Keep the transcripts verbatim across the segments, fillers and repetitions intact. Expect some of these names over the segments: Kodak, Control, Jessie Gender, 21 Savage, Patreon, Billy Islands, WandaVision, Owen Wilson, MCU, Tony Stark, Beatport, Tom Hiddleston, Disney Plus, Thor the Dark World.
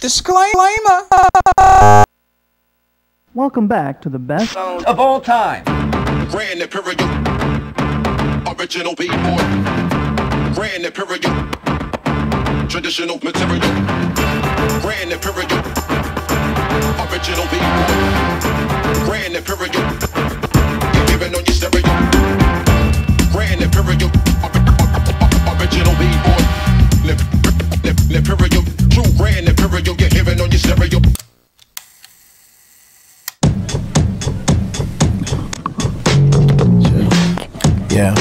Disclaimer! Welcome back to the best songs of all time. Grand Imperial. Original beatport. Grand Imperial. Traditional material. Grand Imperial. Original beatport. Grand Imperial. You're giving on your stereo. Grand Imperial. Original beatport. Imperial. True Grand Imperial. You're giving on your stereo. Yeah.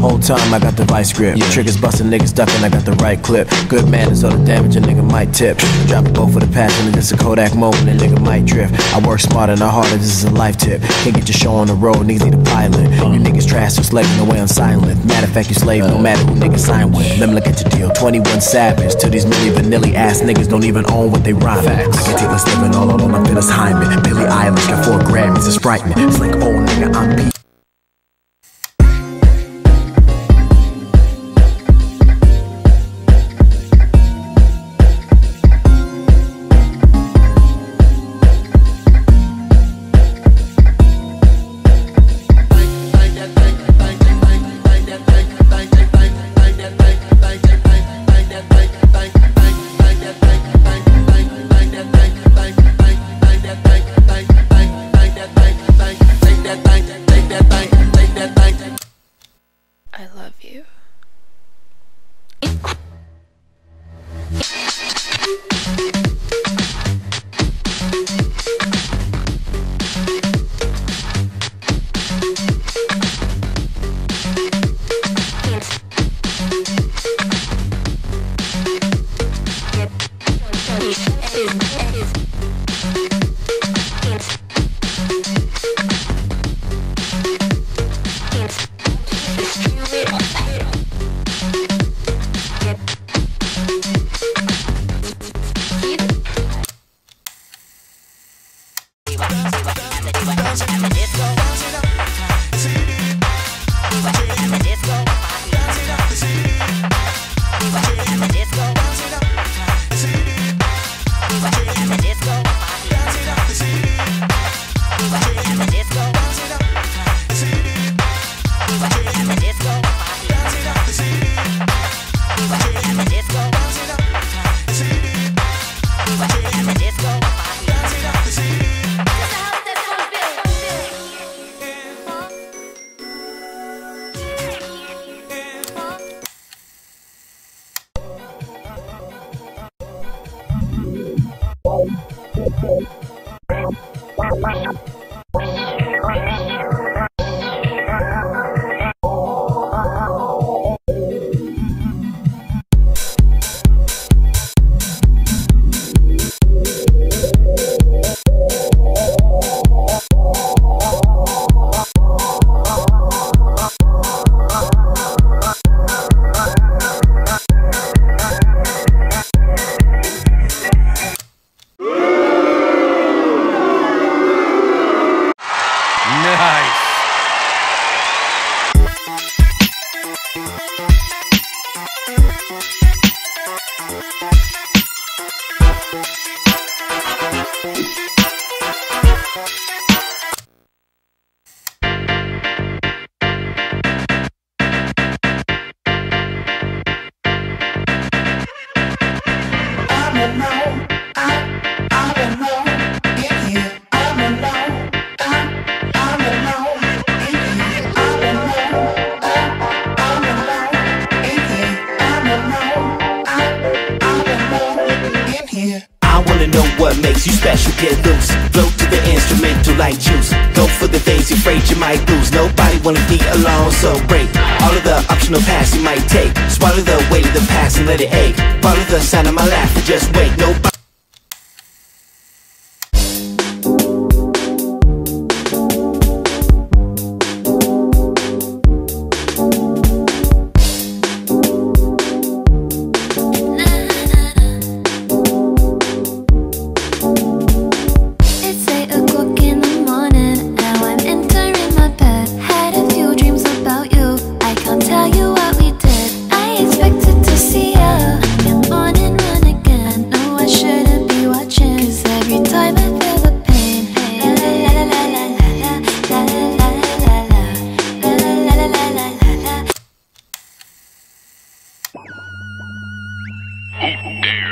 Whole time I got the vice grip. Yeah. Triggers busting, niggas ducking, I got the right clip. Good manners, all the damage a nigga might tip. Drop a bow for the passion, and it's a Kodak moment, and nigga might drift. I work smarter, not harder, this is a life tip. Can't get your show on the road, niggas need a pilot. You niggas trash, so slave, no way I'm silent. Matter of fact, you slave, no matter who niggas sign with. Let me look at your deal, twenty-one Savage. Till these milli vanilli ass niggas don't even own what they rhyme. I can take a slipping all on my Billy Islands. Billy Islands got four Grammys, it's frightening. It's like, oh nigga, I'm beat. I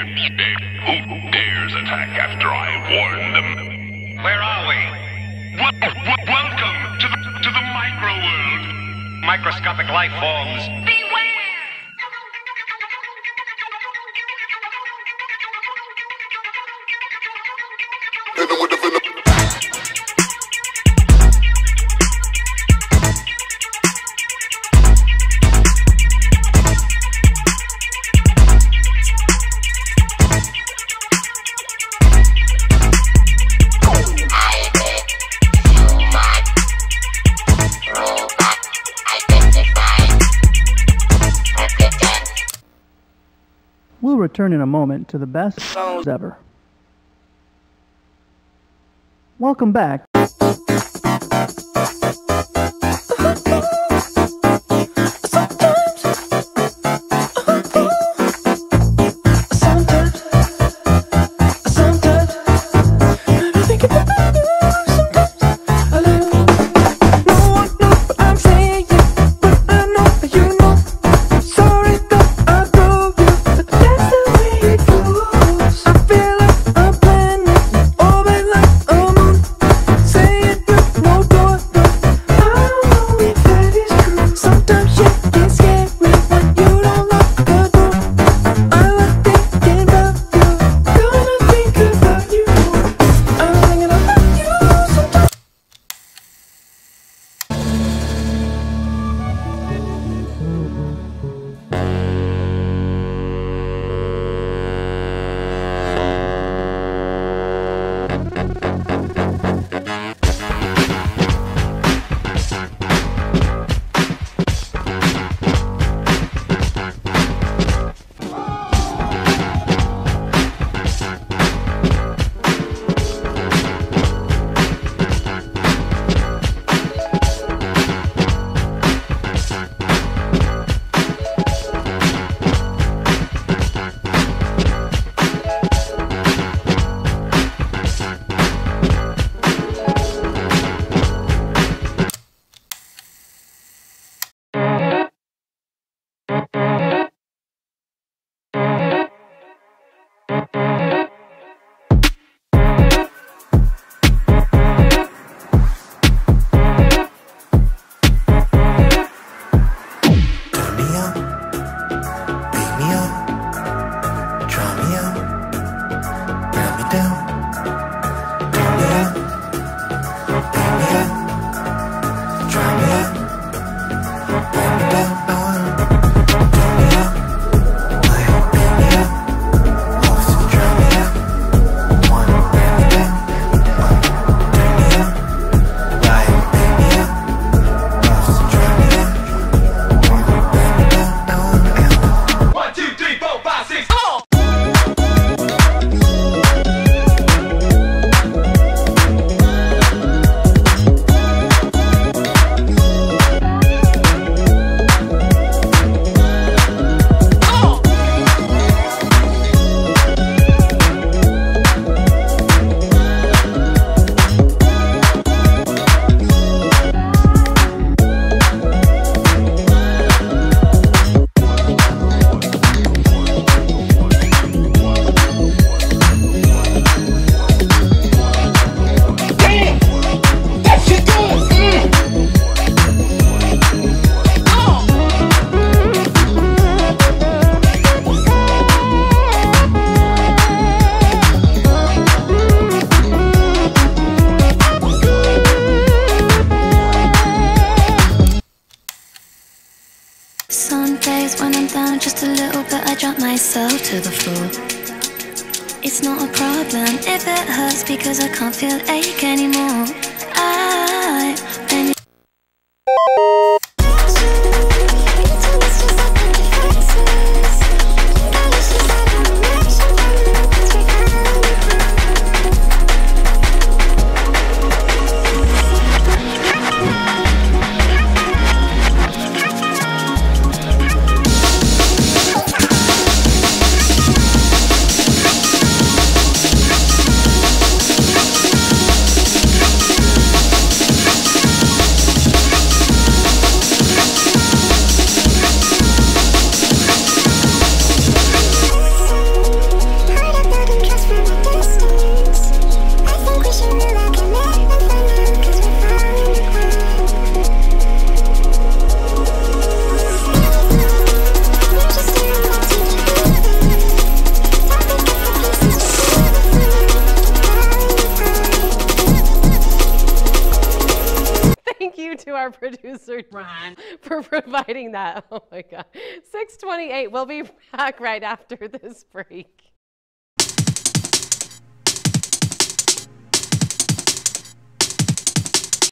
Who dares attack after I have warned them? Where are we? Well, well, welcome to the to the micro world. Microscopic life forms. Beware! We'll return in a moment to the best songs ever. Welcome back. Just a little bit, I drop myself to the floor. It's not a problem if it hurts, because I can't feel ache anymore. I been producer Ron for providing that. Oh my God. six twenty-eight. We'll be back right after this break.